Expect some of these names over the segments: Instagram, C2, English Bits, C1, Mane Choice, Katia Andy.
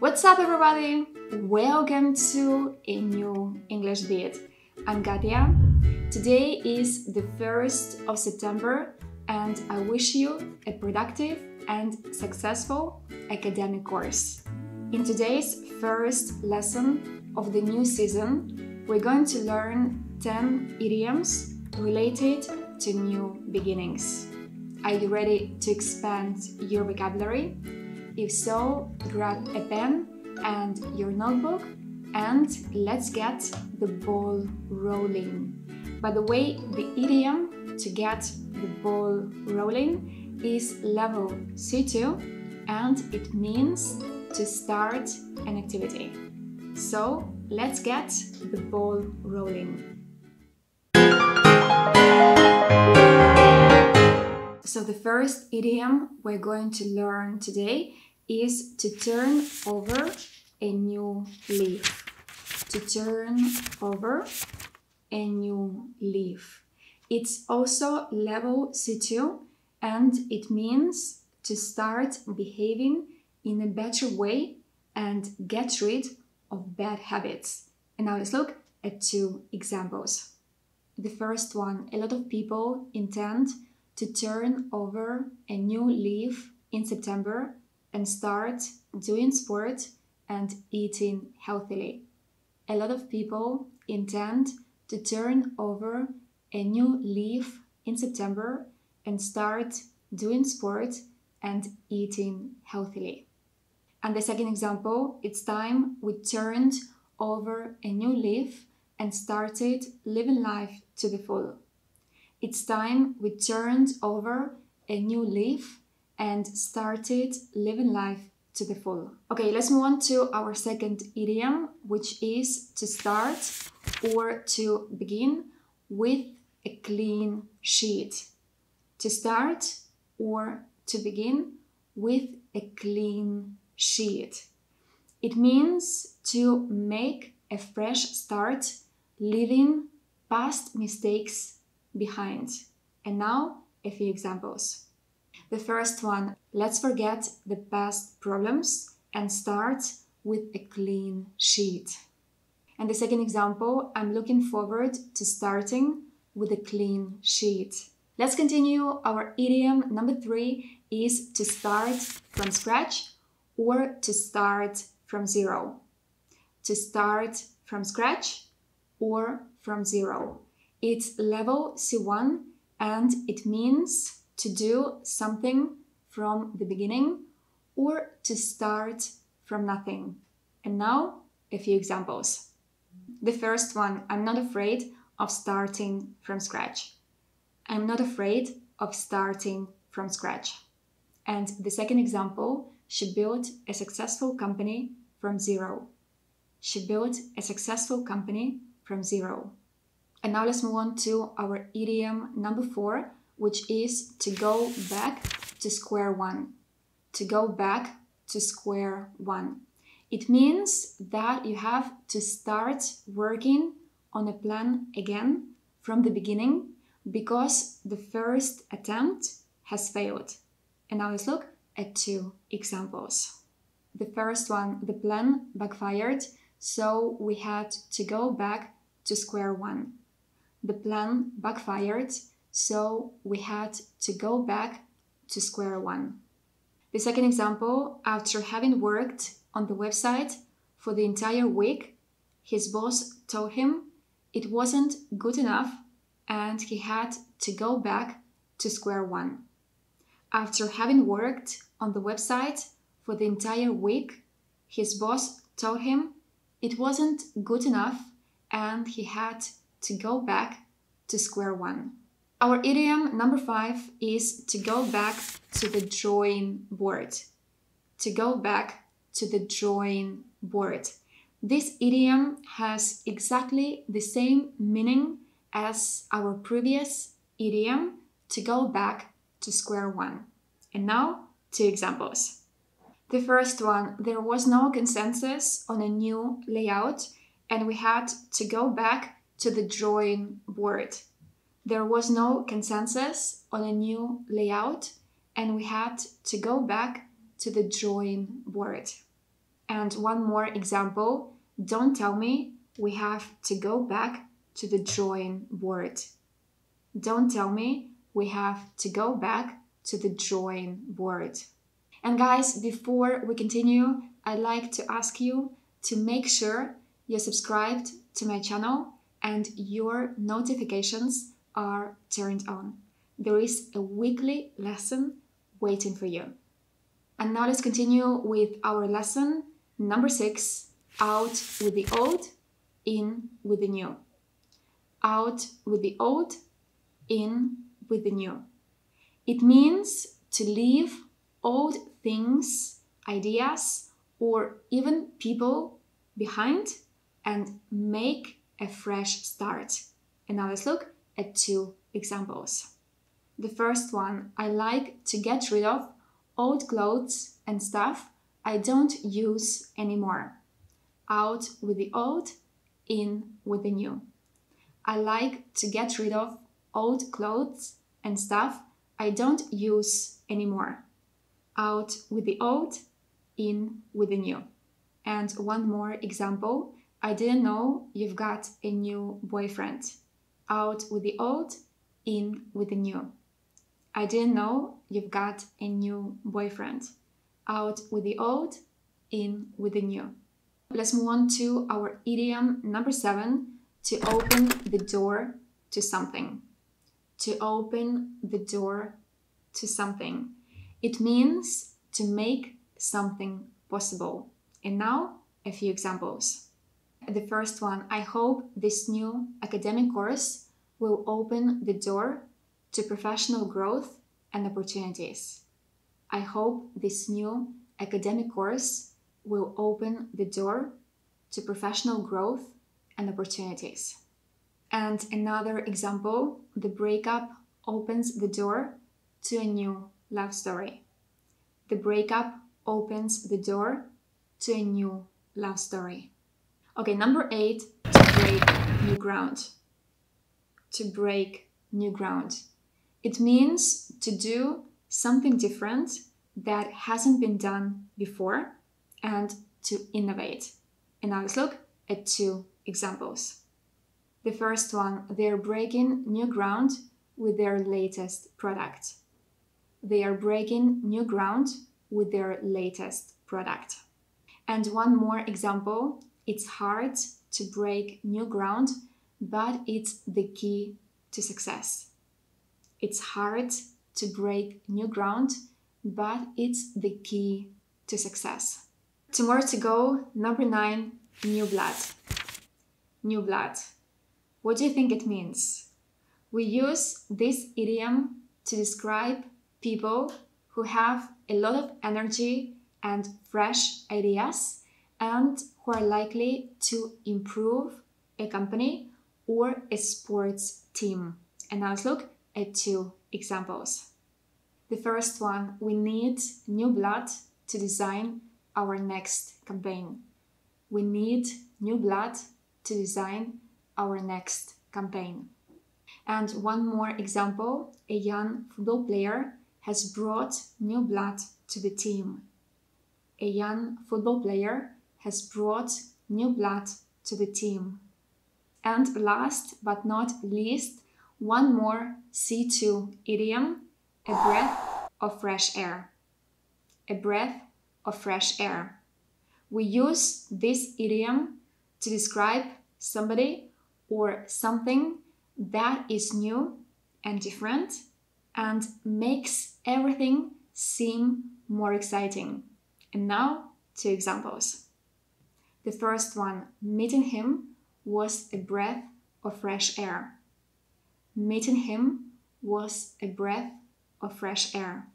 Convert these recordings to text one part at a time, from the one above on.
What's up everybody? Welcome to a new English Bits. I'm Katia. Today is the 1st of September and I wish you a productive and successful academic course. In today's first lesson of the new season, we're going to learn 10 idioms related to new beginnings. Are you ready to expand your vocabulary? If so, grab a pen and your notebook and let's get the ball rolling. By the way, the idiom to get the ball rolling is level C2 and it means to start an activity. So, let's get the ball rolling. So the first idiom we're going to learn today is to turn over a new leaf. To turn over a new leaf. It's also level C2 and it means to start behaving in a better way and get rid of bad habits. And now let's look at two examples. The first one, a lot of people intend to turn over a new leaf in September and start doing sport and eating healthily. A lot of people intend to turn over a new leaf in September and start doing sport and eating healthily. And the second example, it's time we turned over a new leaf and started living life to the full. It's time we turned over a new leaf and started living life to the full. Okay, let's move on to our second idiom, which is to start or to begin with a clean sheet. To start or to begin with a clean sheet. It means to make a fresh start, leaving past mistakes behind. And now a few examples. The first one, let's forget the past problems and start with a clean sheet. And the second example, I'm looking forward to starting with a clean sheet. Let's continue. Our idiom number 3 is to start from scratch or to start from zero. To start from scratch or from zero. It's level C1 and it means to do something from the beginning or to start from nothing. And now a few examples. The first one, I'm not afraid of starting from scratch. I'm not afraid of starting from scratch. And the second example, she built a successful company from zero. She built a successful company from zero. And now let's move on to our idiom number 4, which is to go back to square one. To go back to square one. It means that you have to start working on a plan again from the beginning because the first attempt has failed. And now let's look at two examples. The first one, the plan backfired, so we had to go back to square one. The plan backfired, so we had to go back to square one. The second example, after having worked on the website for the entire week, his boss told him it wasn't good enough and he had to go back to square one. After having worked on the website for the entire week, his boss told him it wasn't good enough and he had to go back to square one. Our idiom number 5 is to go back to the drawing board. To go back to the drawing board. This idiom has exactly the same meaning as our previous idiom, to go back to square one. And now, two examples. The first one, there was no consensus on a new layout and we had to go back to the drawing board. There was no consensus on a new layout and we had to go back to the drawing board. And one more example, don't tell me we have to go back to the drawing board. Don't tell me we have to go back to the drawing board. And guys, before we continue, I'd like to ask you to make sure you're subscribed to my channel and your notifications are turned on. There is a weekly lesson waiting for you. And now let's continue with our lesson number 6, out with the old, in with the new. Out with the old, in with the new. It means to leave old things, ideas, or even people behind and make a fresh start. And now let's look at two examples. The first one, I like to get rid of old clothes and stuff I don't use anymore. Out with the old, in with the new. I like to get rid of old clothes and stuff I don't use anymore. Out with the old, in with the new. And one more example, I didn't know you've got a new boyfriend. Out with the old, in with the new. I didn't know you've got a new boyfriend. Out with the old, in with the new. Let's move on to our idiom number 7, to open the door to something. To open the door to something. It means to make something possible. And now, a few examples. The first one, I hope this new academic course will open the door to professional growth and opportunities. I hope this new academic course will open the door to professional growth and opportunities. And another example, the breakup opens the door to a new love story. The breakup opens the door to a new love story. Okay, number 8, to break new ground. To break new ground. It means to do something different that hasn't been done before and to innovate. And now let's look at two examples. The first one, they're breaking new ground with their latest product. They are breaking new ground with their latest product. And one more example, it's hard to break new ground, but it's the key to success. It's hard to break new ground, but it's the key to success. Two more to go. Number 9, new blood. New blood. What do you think it means? We use this idiom to describe people who have a lot of energy and fresh ideas and who are likely to improve a company or a sports team. And now let's look at two examples. The first one, we need new blood to design our next campaign. We need new blood to design our next campaign. And one more example, a young football player has brought new blood to the team. A young football player has brought new blood to the team. And last but not least, one more C2 idiom, a breath of fresh air. A breath of fresh air. We use this idiom to describe somebody or something that is new and different and makes everything seem more exciting. And now, two examples. The first one, meeting him was a breath of fresh air. Meeting him was a breath of fresh air.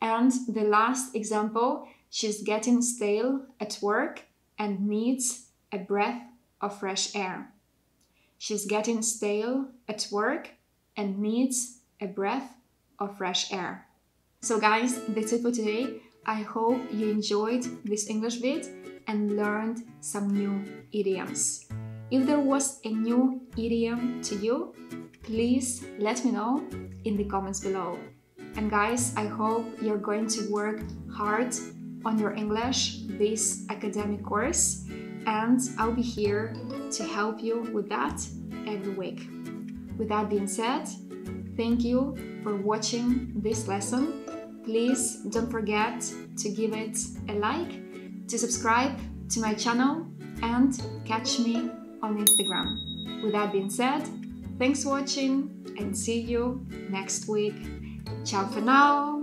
And the last example, she's getting stale at work and needs a breath of fresh air. She's getting stale at work and needs a breath of fresh air. So guys, that's it for today. I hope you enjoyed this English bit and learned some new idioms. If there was a new idiom to you, please let me know in the comments below. And guys, I hope you're going to work hard on your English Bits academic course, and I'll be here to help you with that every week. With that being said, thank you for watching this lesson. Please don't forget to give it a like, to subscribe to my channel, and catch me on Instagram. With that being said, thanks for watching and see you next week. Ciao for now!